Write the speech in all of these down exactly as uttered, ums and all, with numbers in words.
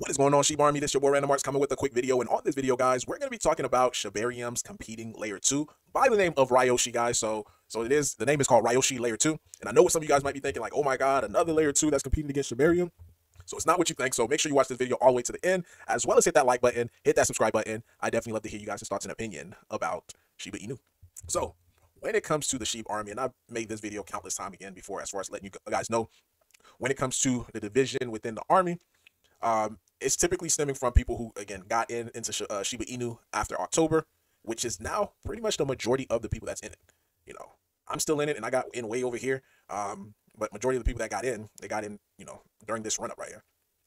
What is going on, Sheep Army? This is your boy Random Marks coming with a quick video, and on this video, guys, we're going to be talking about Shibarium's competing layer two by the name of Ryoshi, guys. So, so it is the name is called Ryoshi Layer Two, and I know some of you guys might be thinking like, oh my God, another layer two that's competing against Shibarium. So it's not what you think. So make sure you watch this video all the way to the end, as well as hit that like button, hit that subscribe button. I definitely love to hear you guys' thoughts and opinion about Shiba Inu. So when it comes to the Sheep Army, and I've made this video countless time again before, as far as letting you guys know, when it comes to the division within the army, um, it's typically stemming from people who, again, got in into uh, Shiba Inu after October, which is now pretty much the majority of the people that's in it. You know, I'm still in it, and I got in way over here. Um, but majority of the people that got in, they got in, you know, during this run-up right here.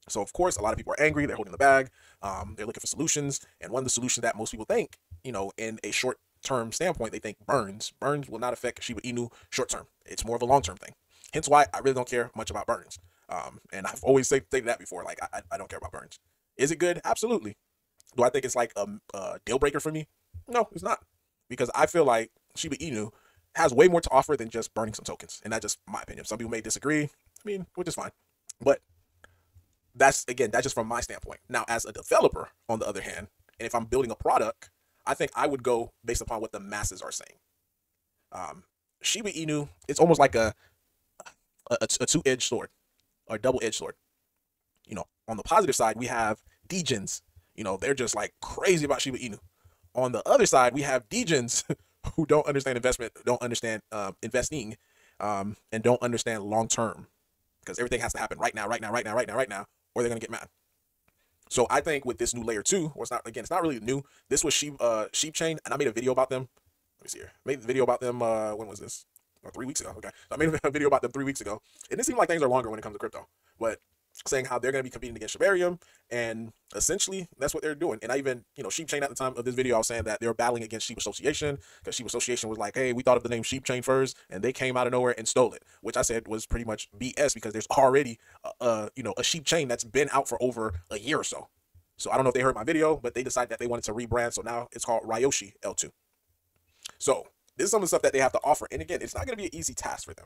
So, of course, a lot of people are angry. They're holding the bag. Um, they're looking for solutions. And one of the solutions that most people think, you know, in a short-term standpoint, they think burns. Burns will not affect Shiba Inu short-term. It's more of a long-term thing. Hence why I really don't care much about burns. Um, and I've always said that before, like, I, I don't care about burns. Is it good? Absolutely. Do I think it's like a, a deal breaker for me? No, it's not. Because I feel like Shiba Inu has way more to offer than just burning some tokens. And that's just my opinion. Some people may disagree. I mean, which is fine. But that's, again, that's just from my standpoint. Now, as a developer, on the other hand, and if I'm building a product, I think I would go based upon what the masses are saying. Um, Shiba Inu, it's almost like a, a, a two-edged sword. Or double-edged sword. You know, on the positive side, we have degens. You know, they're just like crazy about Shiba Inu. On the other side, we have degens who don't understand investment, don't understand uh, investing, um, and don't understand long-term, because everything has to happen right now, right now, right now, right now, right now, or they're gonna get mad. So I think with this new layer two, well, it's not, again, it's not really new. This was Sheep uh, Sheep Chain, and I made a video about them. Let me see here. Made the video about them. Uh, when was this? Oh, three weeks ago. Okay, so I made a video about them three weeks ago, and it seemed like things are longer when it comes to crypto. But saying how they're going to be competing against Shibarium, and essentially that's what they're doing. And I even, you know, Sheep Chain at the time of this video, I was saying that they were battling against Sheep Association, because Sheep Association was like, hey, we thought of the name Sheep Chain first, and they came out of nowhere and stole it, which I said was pretty much B S, because there's already, uh, uh, you know, a Sheep Chain that's been out for over a year or so. So I don't know if they heard my video, but they decided that they wanted to rebrand, so now it's called Ryoshi L two. So this is some of the stuff that they have to offer. And again, it's not going to be an easy task for them.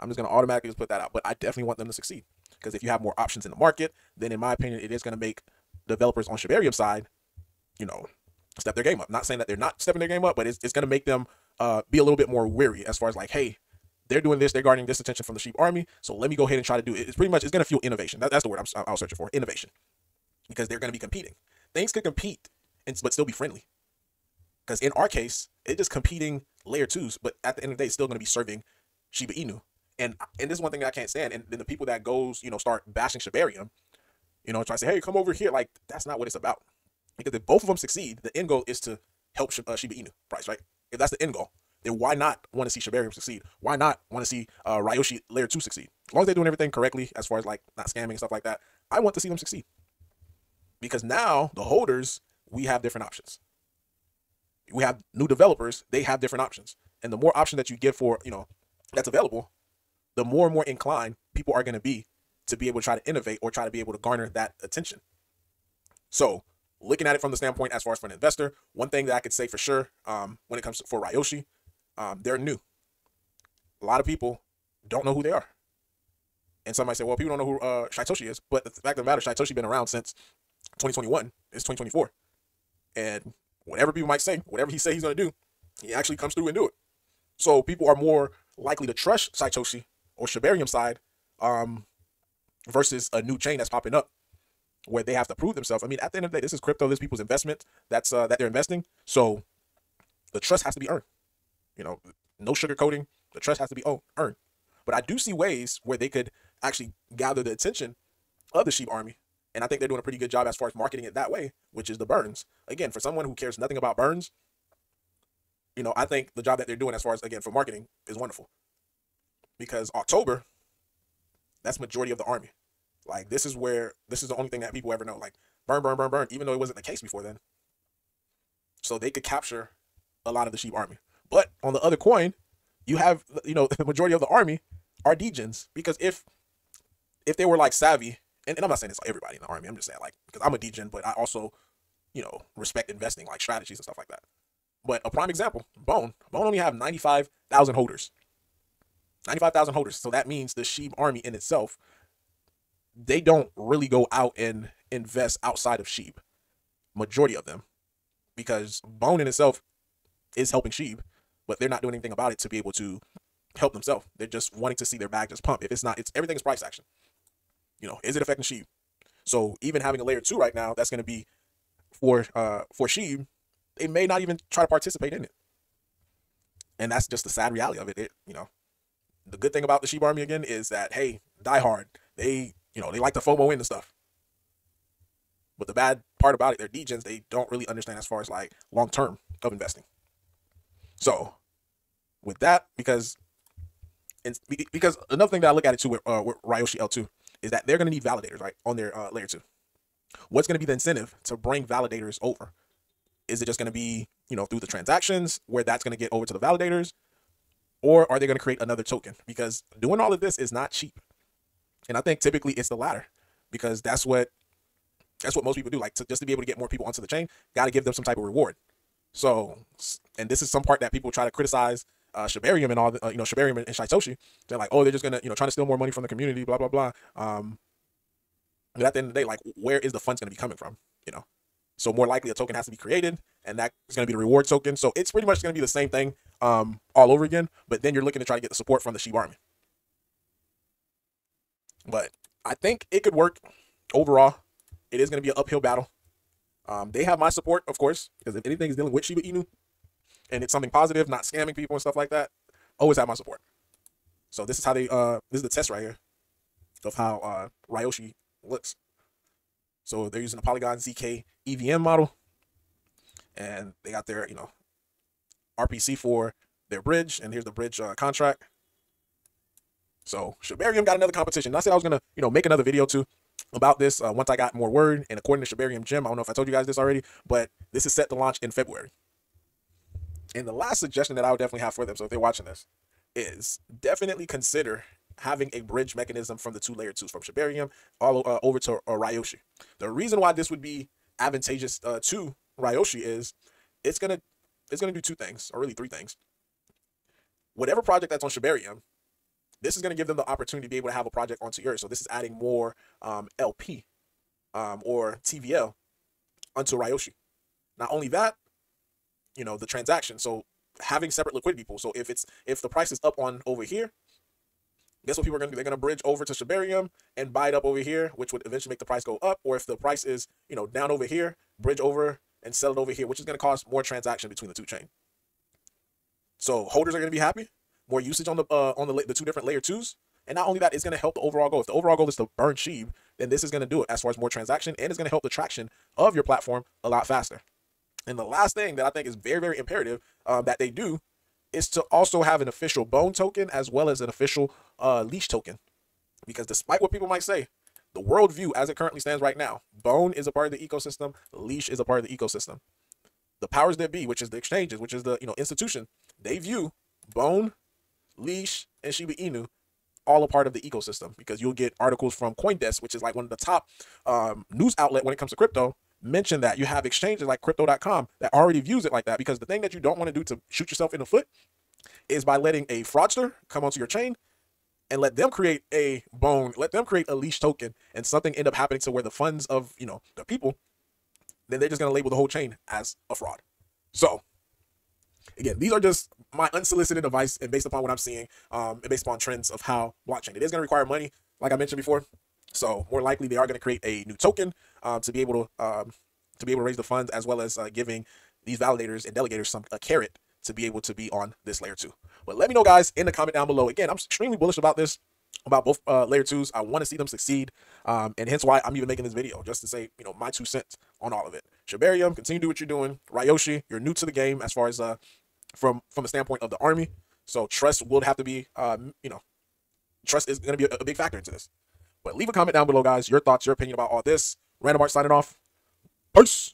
I'm just going to automatically just put that out. But I definitely want them to succeed, because if you have more options in the market, then in my opinion, it is going to make developers on Shibarium's side, you know, step their game up. Not saying that they're not stepping their game up, but it's, it's going to make them uh, be a little bit more weary as far as like, hey, they're doing this, they're guarding this attention from the Sheep Army, so let me go ahead and try to do it. It's pretty much, it's going to fuel innovation. That, that's the word I'm, I was searching for, innovation, because they're going to be competing. Things could compete, and, but still be friendly. Because in our case, it's just competing layer twos, but at the end of the day, it's still going to be serving Shiba Inu. And and this is one thing that I can't stand. And then the people that goes, you know, start bashing Shibarium, you know, try to say, hey, come over here. Like, that's not what it's about. Because if both of them succeed, the end goal is to help uh, Shiba Inu price, right? If that's the end goal, then why not want to see Shibarium succeed? Why not want to see uh, Ryoshi Layer two succeed? As long as they're doing everything correctly, as far as like not scamming and stuff like that, I want to see them succeed. Because now the holders, we have different options. We have new developers, they have different options. And the more option that you give for, you know, that's available, the more and more inclined people are going to be to be able to try to innovate or try to be able to garner that attention. So looking at it from the standpoint, as far as for an investor, one thing that I could say for sure, um, when it comes to, for Ryoshi, um, they're new. A lot of people don't know who they are. And somebody said, well, people don't know who uh, Shytoshi is, but the fact of the matter, Shytoshi been around since twenty twenty-one, it's twenty twenty-four. And whatever people might say, whatever he say he's going to do, he actually comes through and do it. So people are more likely to trust Saitoshi or Shibarium side um, versus a new chain that's popping up where they have to prove themselves. I mean, at the end of the day, this is crypto. This is people's investment that's uh, that they're investing. So the trust has to be earned. You know, no sugarcoating. The trust has to be oh, earned. But I do see ways where they could actually gather the attention of the Sheep Army. And I think they're doing a pretty good job as far as marketing it that way, which is the burns. Again, for someone who cares nothing about burns, you know, I think the job that they're doing as far as, again, for marketing is wonderful. Because October, that's majority of the army. Like, this is where, this is the only thing that people ever know. Like, burn, burn, burn, burn, even though it wasn't the case before then. So they could capture a lot of the Sheep Army. But on the other coin, you have, you know, the majority of the army are degens. Because if, if they were, like, savvy, And, and I'm not saying it's like everybody in the army. I'm just saying, like, because I'm a degen, but I also, you know, respect investing, like strategies and stuff like that. But a prime example, Bone. Bone only have ninety-five thousand holders. ninety-five thousand holders. So that means the Sheep Army in itself, they don't really go out and invest outside of Sheep, majority of them, because Bone in itself is helping Sheep, but they're not doing anything about it to be able to help themselves. They're just wanting to see their bag just pump. If it's not, it's everything is price action. You know, is it affecting Sheep? So even having a layer two right now, that's going to be for uh for Sheep, they may not even try to participate in it, and that's just the sad reality of it. It you know, the good thing about the Sheep Army again is that, hey, die hard. They you know they like to FOMO into stuff. But the bad part about it, they're degens. They don't really understand as far as like long term of investing. So with that, because and because another thing that I look at it too with, uh, with Ryoshi L two is that they're going to need validators, right, on their uh, layer two. What's going to be the incentive to bring validators over? Is it just going to be, you know, through the transactions where that's going to get over to the validators? Or are they going to create another token? Because doing all of this is not cheap. And I think typically it's the latter, because that's what that's what most people do. Like, to, just to be able to get more people onto the chain, got to give them some type of reward. So, and this is some part that people try to criticize uh, Shibarium and all, the, uh, you know, Shibarium and Shytoshi. They're like, oh, they're just going to, you know, trying to steal more money from the community, blah, blah, blah. Um, but at the end of the day, like, where is the funds going to be coming from, you know? So more likely a token has to be created, and that is going to be the reward token. So it's pretty much going to be the same thing um, all over again, but then you're looking to try to get the support from the Sheep Army. But I think it could work overall. It is going to be an uphill battle. Um, they have my support, of course, because if anything is dealing with Shiba Inu and it's something positive, not scamming people and stuff like that, always have my support. So this is how they, uh, this is the test right here of how uh, Ryoshi looks. So they're using a Polygon Z K E V M model, and they got their, you know, R P C for their bridge, and here's the bridge uh, contract. So Shibarium got another competition. And I said I was going to, you know, make another video too about this uh, once I got more word. And according to Shibarium Gym, I don't know if I told you guys this already, but this is set to launch in February. And the last suggestion that I would definitely have for them, so if they're watching this, is definitely consider having a bridge mechanism from the two layer twos, from Shibarium all uh, over to uh, Ryoshi. The reason why this would be advantageous uh, to Ryoshi is it's gonna it's gonna do two things, or really three things. Whatever project that's on Shibarium, this is gonna give them the opportunity to be able to have a project onto yours. So this is adding more um, L P um, or T V L onto Ryoshi. Not only that, you know, the transaction. So having separate liquidity pools. So if it's if the price is up on over here, guess what people are going to do? They're going to bridge over to Shibarium and buy it up over here, which would eventually make the price go up. Or if the price is, you know, down over here, bridge over and sell it over here, which is going to cause more transaction between the two chain. So holders are going to be happy, more usage on the uh, on the, the two different layer twos. And not only that, it's going to help the overall goal. If the overall goal is to burn Sheep, then this is going to do it as far as more transaction, and it's going to help the traction of your platform a lot faster. And the last thing that I think is very, very imperative um, that they do is to also have an official Bone token as well as an official uh, Leash token. Because despite what people might say, the world view as it currently stands right now, Bone is a part of the ecosystem, Leash is a part of the ecosystem. The powers that be, which is the exchanges, which is the you know institution, they view Bone, Leash, and Shiba Inu all a part of the ecosystem, because you'll get articles from CoinDesk, which is like one of the top um, news outlet when it comes to crypto, mention that you have exchanges like crypto dot com that already views it like that. Because the thing that you don't want to do to shoot yourself in the foot is by letting a fraudster come onto your chain and let them create a Bone, let them create a Leash token, and something end up happening to where the funds of, you know, the people, then they're just going to label the whole chain as a fraud. So again, these are just my unsolicited advice and based upon what I'm seeing um, and based upon trends of how blockchain, it is going to require money. Like I mentioned before, so more likely they are going to create a new token um, to be able to um, to be able to raise the funds, as well as uh, giving these validators and delegators some a carrot to be able to be on this layer two. But let me know, guys, in the comment down below. Again, I'm extremely bullish about this, about both uh, layer twos. I want to see them succeed, um, and hence why I'm even making this video, just to say, you know, my two cents on all of it. Shibarium, continue to do what you're doing. Ryoshi, you're new to the game as far as uh, from from a standpoint of the army, so trust will have to be, um, you know, trust is going to be a, a big factor into this. But leave a comment down below, guys, your thoughts, your opinion about all this. Random Marks signing off. Peace.